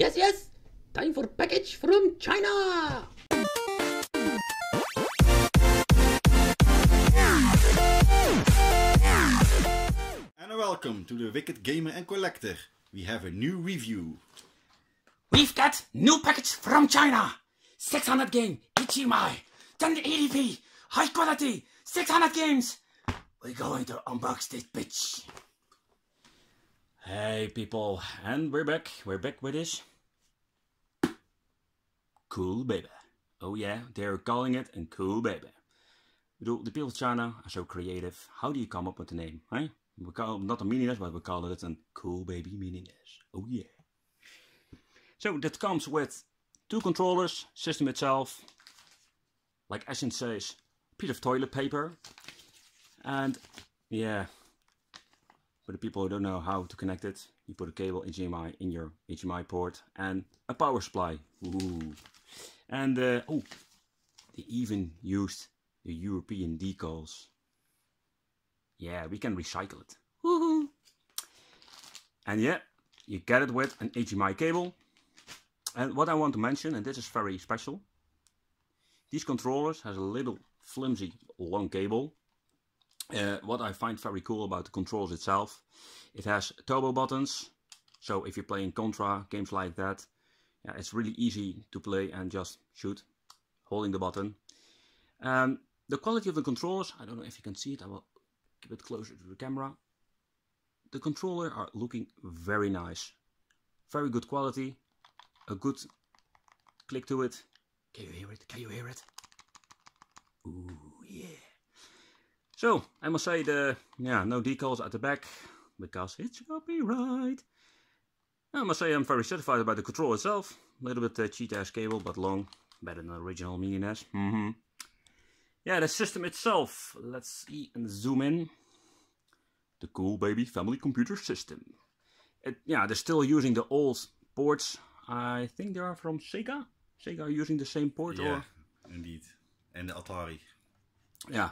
Yes, yes! Time for package from China! And welcome to the Wicked Gamer and Collector. We have a new review. We've got new package from China. 600 game HDMI, 1080p, high quality, 600 games. We're going to unbox this bitch. Hey people, and we're back with this Cool Baby. Oh yeah, they're calling it a Cool Baby. I mean, the people of China are so creative. How do you come up with the name, huh? We call it not a mini NES, but we call it a Cool Baby mini NES. Oh yeah. So that comes with two controllers, system itself, like Essence says, piece of toilet paper, and yeah, for the people who don't know how to connect it, you put a cable HDMI in your HDMI port and a power supply. Ooh. And oh, they even used the European decals. Yeah, we can recycle it. Woohoo! And yeah, you get it with an HDMI cable. And what I want to mention, and this is very special, these controllers has a little flimsy long cable. What I find very cool about the controls itself, it has turbo buttons. So if you're playing Contra, games like that, yeah, it's really easy to play and just shoot, holding the button. The quality of the controllers, I don't know if you can see it, I will give it closer to the camera. The controllers are looking very nice, very good quality. A good click to it. Can you hear it? Can you hear it? Ooh, yeah. So, I must say, no decals at the back, because it's copyright. I must say I'm very satisfied about the control itself. A little bit cheat-ass cable, but long. Better than the original mini NES. Mm-hmm. Yeah, the system itself. Let's see and zoom in. The Cool Baby Family Computer System. Yeah, they're still using the old ports. I think they are from Sega. Sega are using the same port, yeah, or? Yeah, indeed. And the Atari. Yeah,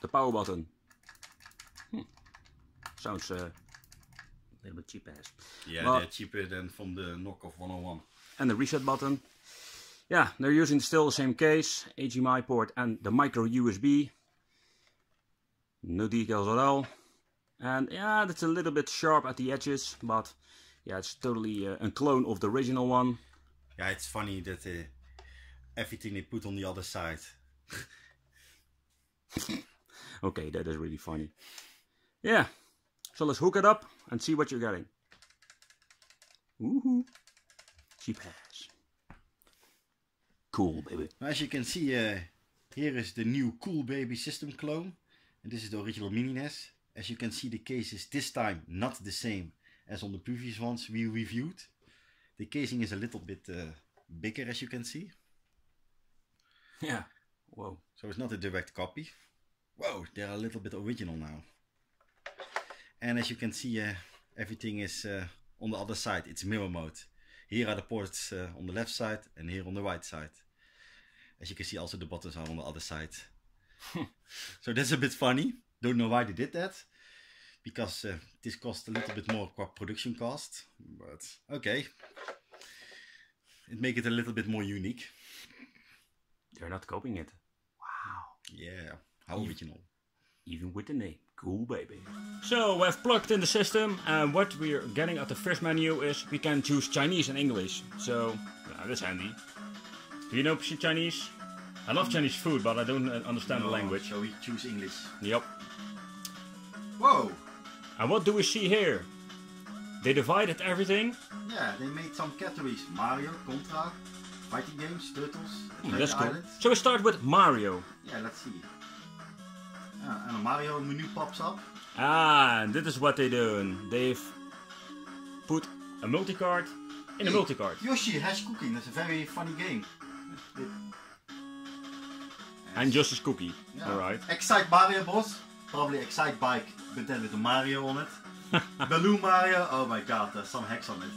the power button. Sounds a little bit cheap ass. Yeah, but they're cheaper than from the knockoff 101. And the reset button. Yeah, they're using still the same case, HDMI port and the micro USB. No decals at all. And yeah, that's a little bit sharp at the edges, but yeah, it's totally a clone of the original one. Yeah, it's funny that everything they put on the other side. Okay, that is really funny. Yeah, so let's hook it up and see what you're getting. Woohoo! Cheap ass. Cool Baby. As you can see, here is the new Cool Baby system clone. And this is the original mini NES. As you can see, the case is this time not the same as on the previous ones we reviewed. The casing is a little bit bigger, as you can see. Yeah, whoa. So it's not a direct copy. Whoa, they're a little bit original now. And as you can see, everything is on the other side. It's mirror mode. Here are the ports on the left side and here on the right side. As you can see, also the buttons are on the other side. So that's a bit funny. Don't know why they did that. Because this costs a little bit more production cost, but okay, it makes it a little bit more unique. They're not copying it. Wow. Yeah, how original. Even with the name, Cool Baby. So we've plugged in the system, and what we're getting at the first menu is we can choose Chinese and English. So yeah, that's handy. Do you know Chinese? I love Chinese food, but I don't understand the language. So we choose English. Yep. Whoa. And what do we see here? They divided everything. Yeah, they made some categories. Mario, Contra, fighting games, Turtles, Adventure Island. Cool. So we start with Mario. Yeah, let's see. And a Mario menu pops up. Ah, and this is what they're doing. They've put a multicard in a multicard. Yoshi has cooking. That's a very funny game. And Yoshi's cookie. Yeah. Alright. Excite Mario Boss. Probably Excite Bike, but then with a Mario on it. Balloon Mario, oh my god, there's some hacks on it.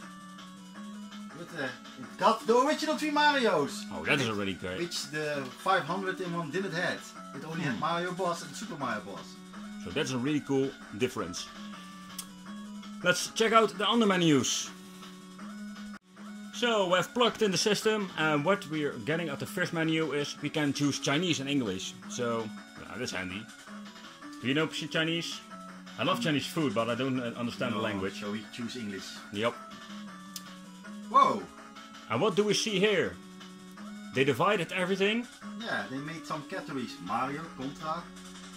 But it got the original 3 Marios! Oh, that is already great. Which the 501 didn't have. It only had Mario Bros and Super Mario Bros. So that's a really cool difference. Let's check out the other menus. So we've plugged in the system, and what we're getting at the first menu is we can choose Chinese and English. So that's handy. Do you know Chinese? I love Chinese food, but I don't understand the language. So we choose English. Yep. Whoa! And what do we see here? They divided everything. Yeah, they made some categories: Mario, Contra,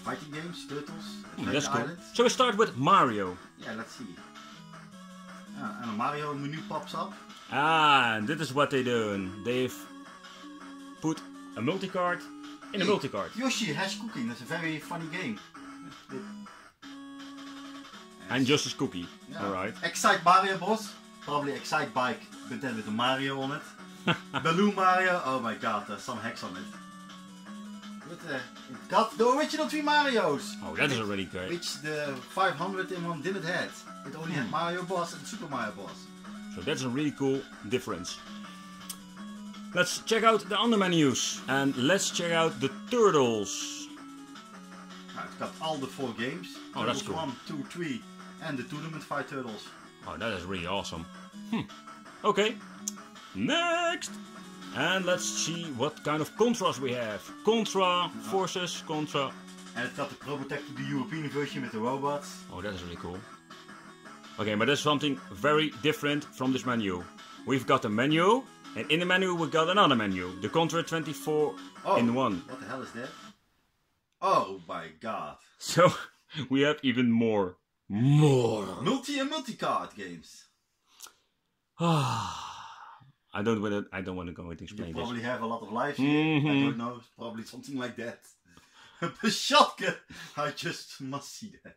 fighting games, Turtles, Adventure Island. Cool. So we start with Mario. Yeah, let's see. And a Mario menu pops up. Ah, and this is what they do. They've put a multicard in a multicard. Yoshi has cooking. That's a very funny game. And Yoshi's cookie. Yeah. All right. Excite Mario Bros. Probably Excite Bike, but then with a Mario on it. Balloon Mario. Oh my God, there's some hacks on it. But it got the original 3 Marios. Oh, that is already great. Which the 501 didn't have. It only had Mario Bros. And Super Mario Bros. So that's a really cool difference. Let's check out the under menus and let's check out the Turtles. Now it's got all the 4 games. Oh, Turtles, that's cool. 1, 2, 3, and the tournament fight Turtles. Oh, that is really awesome. Okay, next, and let's see what kind of contras we have. Contra Forces, Contra. And it's got the Probotech, the European version with the robots. Oh, that is really cool. Okay, but there's something very different from this menu. We've got a menu, and in the menu we've got another menu. The Contra 24 in 1. What the hell is that? Oh my God. So, we have even more multi and multi-card games. I don't want to go and explain this. You probably have a lot of lives here. I don't know, probably something like that. The shotgun! I just must see that.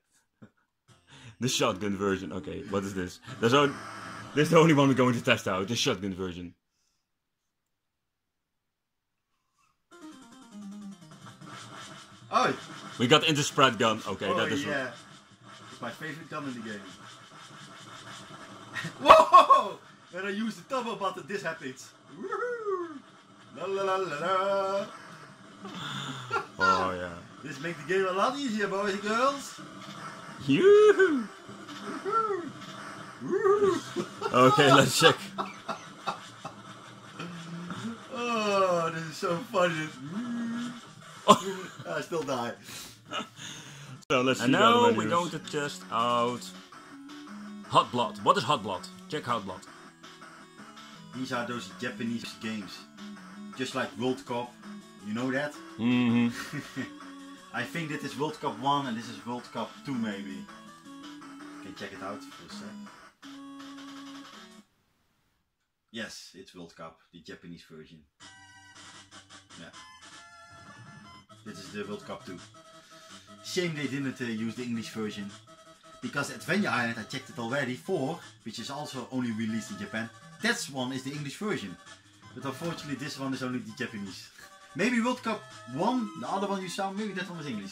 The shotgun version. Okay, what is this? This is the only one we're going to test out. The shotgun version. Oh! We got into Spread Gun. Okay, that is yeah. It's my favorite gun in the game. Whoa! When I use the turbo button, this happens. Woohoo! La la la la la. Oh yeah. This makes the game a lot easier, boys and girls. Yoo-hoo. Okay, let's check. Oh, this is so funny. I still die. So let's see. Now we're going to test out Hot Blood. What is Hot Blood? Check Hot Blood. These are those Japanese games, just like World Cup. You know that? I think this is World Cup 1 and this is World Cup 2 maybe. You can check it out for a sec. Yes, it's World Cup, the Japanese version. Yeah. This is the World Cup 2. Shame they didn't use the English version. Because Adventure Island, I checked it already, 4, which is also only released in Japan. That one is the English version. But unfortunately this one is only the Japanese. Maybe World Cup 1, the other one you saw, maybe that one was English.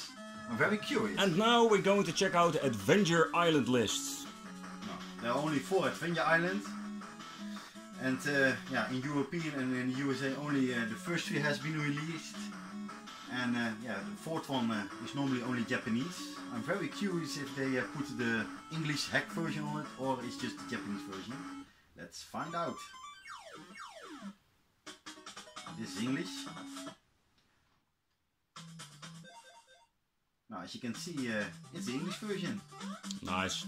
I'm very curious. And now we're going to check out the Adventure Island lists. No, there are only 4 Adventure Islands. And yeah, in European and in the USA only the first 3 has been released. And yeah, the 4th one is normally only Japanese. I'm very curious if they put the English hack version on it or it's just the Japanese version. Let's find out. This is English. Now, as you can see, it's the English version. Nice.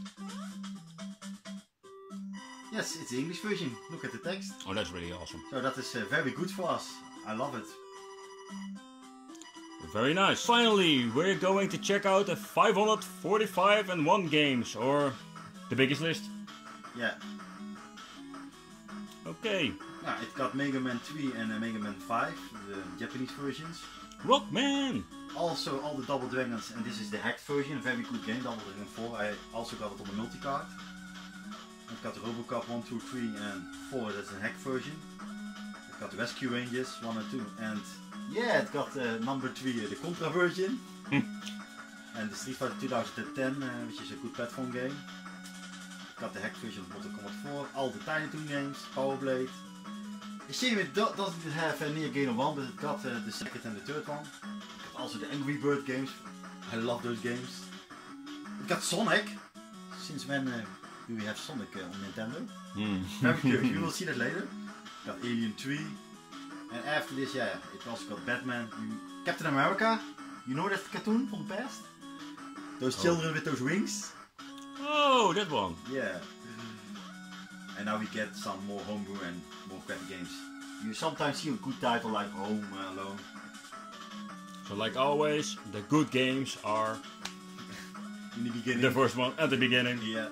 Yes, it's the English version. Look at the text. Oh, that's really awesome. So that is very good for us. I love it. Very nice. Finally, we're going to check out the 545 and 1 games, or the biggest list. Yeah. Okay. Yeah, it got Mega Man 3 and Mega Man 5, the Japanese versions. Rockman! Also all the Double Dragons, and this is the hacked version, very good game, Double Dragon 4. I also got it on the multicard. I've got the Robocop 1, 2, 3 and 4, that's the hacked version. I've got the Rescue Rangers 1 and 2, and yeah, it got number 3, the Contra version. And the Street Fighter 2010, which is a good platform game. I've got the hacked version of Mortal Kombat 4, all the Tiny Toon games, Power Blade. Shame it doesn't have near Gainer 1, but it got the 2nd and the 3rd one. It got also the Angry Bird games. I love those games. It got Sonic. Since when do we have Sonic on Nintendo? Very curious, you will see that later. got Alien 2. And after this, yeah, it also got Batman, Captain America. You know that cartoon from the past? Those children with those wings. Oh, that one. Yeah. And now we get some more homebrew and more crappy games. You sometimes see a good title like Home Alone. So like always, the good games are in the beginning. The first one at the beginning. Yeah.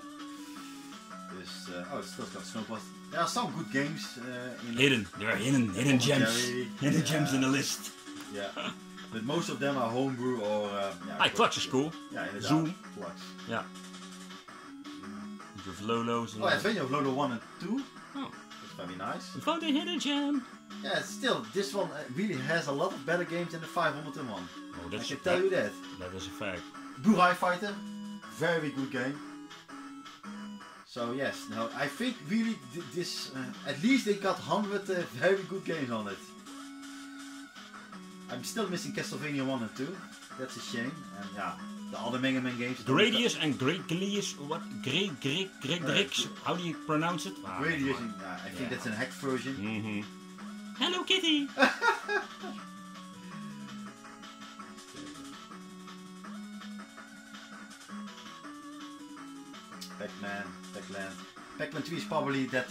Dus, oh, it's still got Snowblast. There are some good games. There are hidden gems. Hidden gems in the list. Yeah. But most of them are homebrew or... Klux is cool. Yeah, inderdaad. Zoom. Klux. Yeah. Of Lolo's. Oh, Adventure of Lolo 1 and 2. Oh. That's very nice. We found a hidden gem. Yeah, still, this one really has a lot of better games than the 501. Oh, I can tell you that. That is a fact. Burai Fighter. Very good game. So yes, now I think really this, at least they got 100 very good games on it. I'm still missing Castlevania 1 and 2. That's a shame. And yeah, the other Mega Man games. Gradius and Gradius, what? Gradius? How do you pronounce it? Ah, Gradius, I think that's a hack version. Mm-hmm. Hello Kitty! Pac-Man. Pac-Man 3 is probably that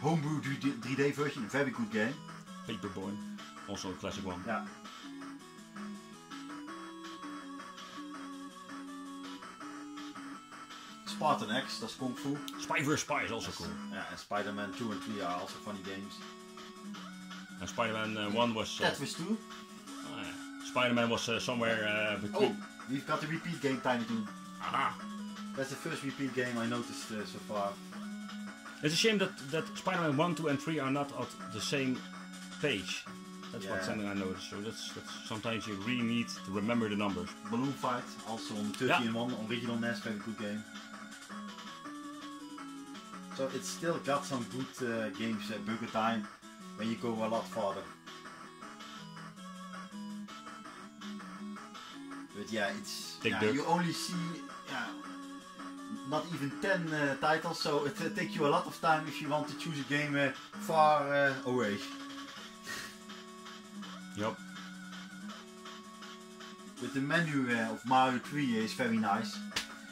homebrew 3D version, a very good game. Paperboy, also a classic one. Yeah. Spartan X, that's Kung Fu. Spy vs. Spy is also cool. Yeah, and Spider-Man 2 and 3 are also funny games. And Spider-Man 1 was... that was 2. Spider-Man was somewhere between... Oh, we've got the repeat game Tiny Toon. Aha! That's the first repeat game I noticed so far. It's a shame that Spider-Man 1, 2 and 3 are not at the same page. That's something I noticed. So that's sometimes you really need to remember the numbers. Balloon Fight, also on 13-in-1, original NES, very good game. So it's still got some good games at Burger Time when you go a lot farther. But yeah, it's you only see not even 10 titles, so it takes you a lot of time if you want to choose a game far away. Yep. But the menu of Mario 3 is very nice.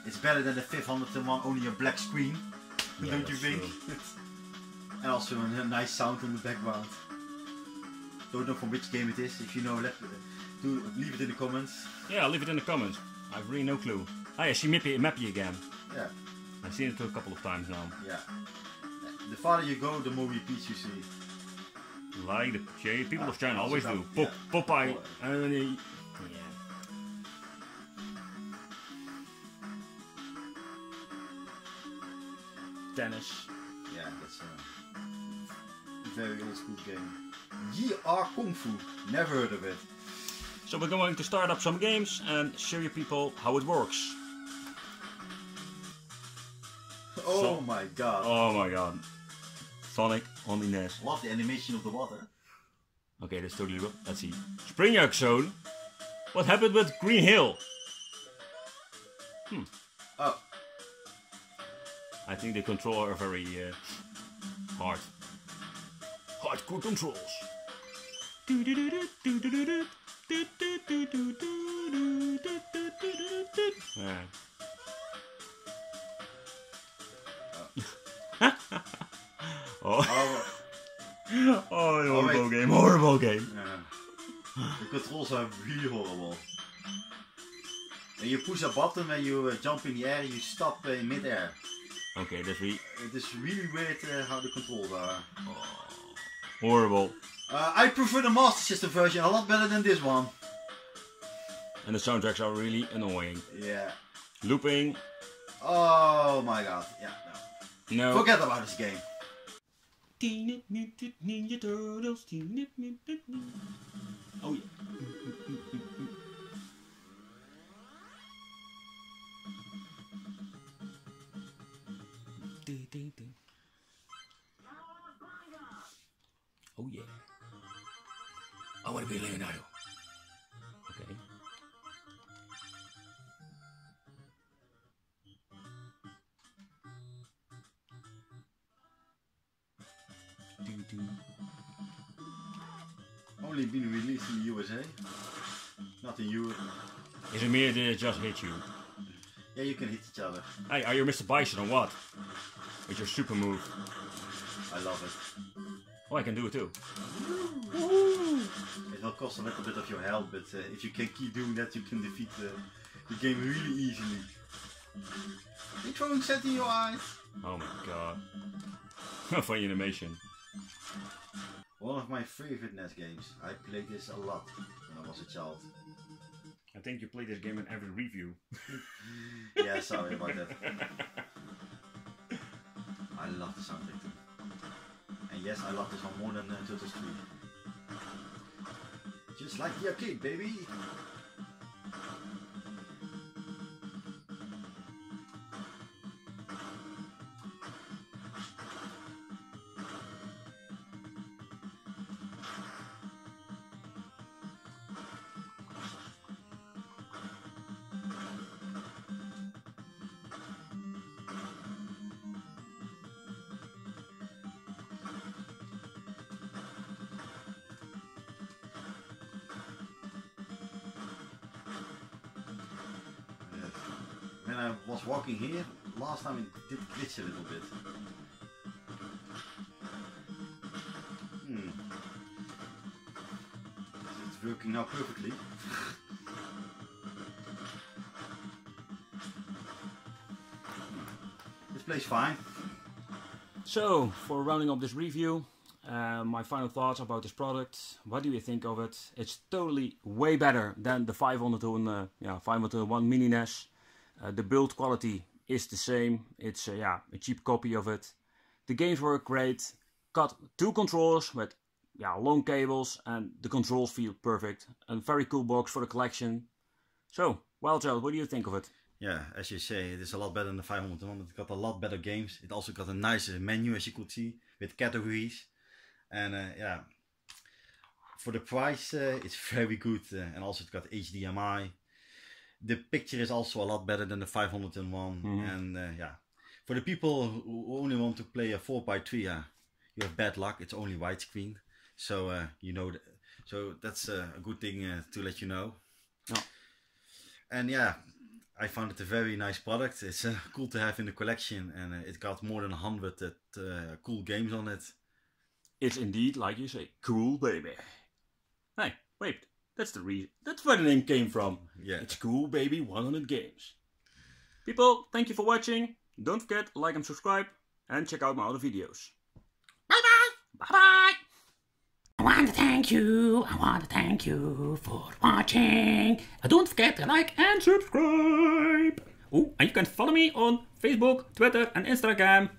It's better than the 501, only a black screen. Yeah, don't you think? And also a nice sound on the background. Don't know from which game it is. If you know, leave it in the comments. Yeah, leave it in the comments. I've really no clue. I see Mappy again. Yeah. I've seen it a couple of times now. Yeah. The farther you go, the more repeats you see. Like the people of China always do. Popeye. Yeah. Tennis. Yeah, that's a very old school game. GR Kung Fu, never heard of it. So we're going to start up some games and show you people how it works. Oh my god. Oh my god. Sonic on the NES. Love the animation of the water. Okay, that's totally real. Let's see. Springyak Zone. What happened with Green Hill? Oh. I think the controls are very hard. Hardcore controls. Horrible game, horrible game. Yeah. The controls are really horrible. When you push a button and you jump in the air, you stop in mid-air. Okay, that's really... It is really weird how the controls are. Oh, horrible. I prefer the Master System version a lot better than this one. And the soundtracks are really annoying. Yeah. Looping. Oh my god, yeah, no. Forget about this game. Teenage Mutant Ninja Turtles, Teenage Mutant Ninja... Oh yeah. Oh yeah. I want to be Leonardo. Okay. Only been released in the USA, not in Europe. Is it mere did it just hit you? Yeah, you can hit each other. Hey, are you Mr. Bison or what? It's your super move. I love it. Oh, I can do it too. It'll cost a little bit of your health, but if you can keep doing that, you can defeat the game really easily. You're throwing set in your eyes. Oh my god. Funny animation. One of my favorite NES games. I played this a lot when I was a child. I think you played this game in every review. Yeah, sorry about that. I love the soundtrack too. And yes, I love this one more than Turtles 3. Just like the arcade, baby! When I was walking here, last time it did glitch a little bit. It's working now perfectly. This plays fine. So, for rounding up this review, my final thoughts about this product. What do you think of it? It's totally way better than the 501 Mini NES. The build quality is the same. It's a cheap copy of it. The games work great. Got two controllers with long cables, and the controls feel perfect. A very cool box for the collection. So, well, Joe, what do you think of it? Yeah, as you say, it is a lot better than the 501. It got a lot better games. It also got a nicer menu, as you could see, with categories. And for the price, it's very good. And also, it got HDMI. The picture is also a lot better than the 501, and for the people who only want to play a 4x3, you have bad luck. It's only widescreen, so so that's a good thing to let you know. Oh. And yeah, I found it a very nice product. It's cool to have in the collection, and it got more than 100 cool games on it. It's indeed, like you say, cool baby. Hey, wait. That's the reason. That's where the name came from. Yeah. It's Cool Baby 100 Games. People, thank you for watching. Don't forget, like and subscribe. And check out my other videos. Bye-bye. Bye-bye. I want to thank you for watching. Don't forget to like and subscribe. Oh, and you can follow me on Facebook, Twitter and Instagram.